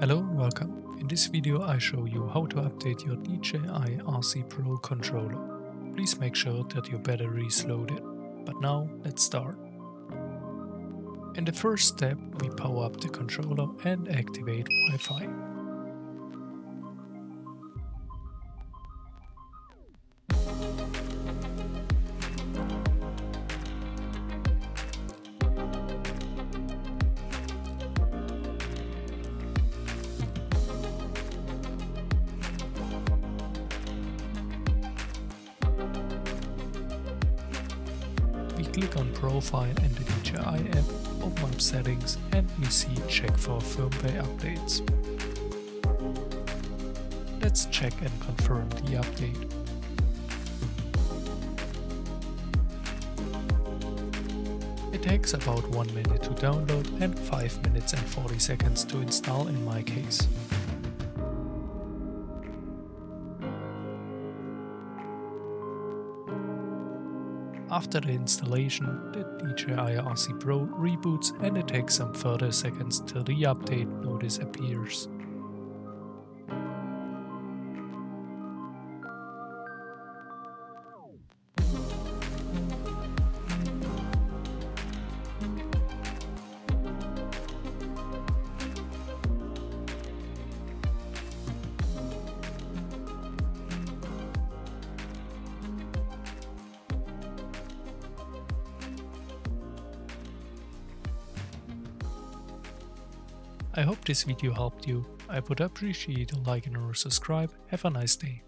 Hello and welcome. In this video I show you how to update your DJI RC Pro controller. Please make sure that your battery is loaded. But now let's start. In the first step we power up the controller and activate Wi-Fi. Click on Profile in the DJI app, open up Settings, and we see Check for Firmware Updates. Let's check and confirm the update. It takes about 1 minute to download and 5 minutes and 40 seconds to install in my case. After the installation, the DJI RC Pro reboots and it takes some further seconds till the update notice appears. I hope this video helped you. I would appreciate a like and or subscribe. Have a nice day.